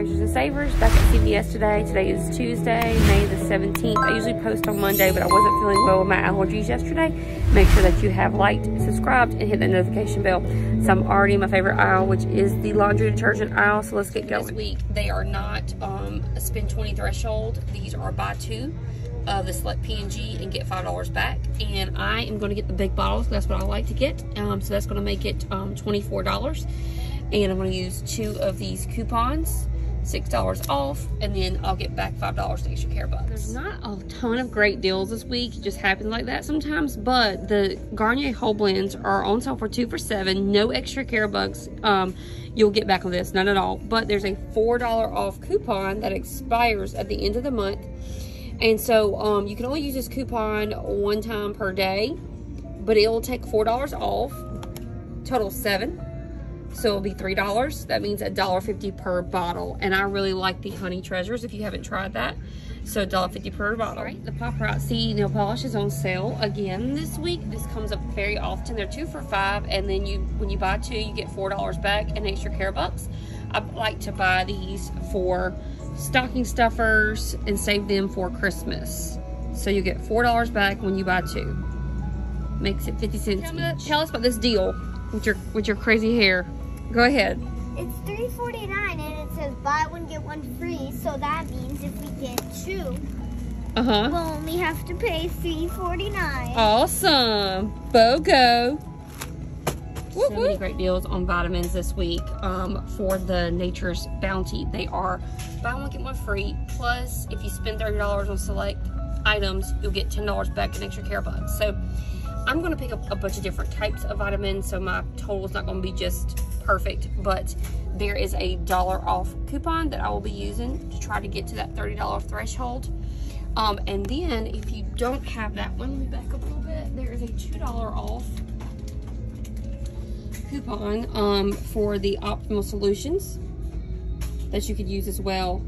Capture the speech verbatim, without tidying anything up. Treasures and Savers, back at C V S today. Today is Tuesday, May the seventeenth. I usually post on Monday, but I wasn't feeling well with my allergies yesterday. Make sure that you have liked, subscribed, and hit that notification bell. So I'm already in my favorite aisle, which is the laundry detergent aisle, so let's get going. This week, they are not um, a spend twenty threshold. These are buy two of uh, the select P and G and get five dollars back. And I am gonna get the big bottles. That's what I like to get. Um, so that's gonna make it um, twenty-four dollars. And I'm gonna use two of these coupons, six dollars off, and then I'll get back five dollars in extra care bucks. There's not a ton of great deals this week. It just happens like that sometimes, but the Garnier Whole Blends are on sale for two for seven, no extra care bucks. Um, you'll get back on this, none at all. But there's a four dollar off coupon that expires at the end of the month. And so um, you can only use this coupon one time per day, but it'll take four dollars off, total seven. So it'll be three dollars. That means a dollar fifty per bottle. And I really like the Honey Treasures if you haven't tried that. So a dollar fifty per bottle. All right, the Paparazzi nail polish is on sale again this week. This comes up very often. They're two for five. And then you, when you buy two, you get four dollars back and extra care bucks. I like to buy these for stocking stuffers and save them for Christmas. So you get four dollars back when you buy two. Makes it fifty cents each. Yeah, tell us about this deal with your, with your crazy hair. Go ahead. It's three forty-nine and it says buy one get one free, so that means if we get two, uh-huh, we'll only have to pay three forty-nine. Awesome. BOGO. So whoop, whoop. Many great deals on vitamins this week um, for the Nature's Bounty. They are buy one get one free, plus if you spend thirty dollars on select items, you'll get ten dollars back in extra care bucks. So I'm gonna pick up a bunch of different types of vitamins, so my total is not gonna be just perfect, but there is a dollar off coupon that I will be using to try to get to that thirty dollar threshold. Um, and then if you don't have that one, let me back up a little bit, there is a two dollar off coupon um, for the optimal solutions that you could use as well.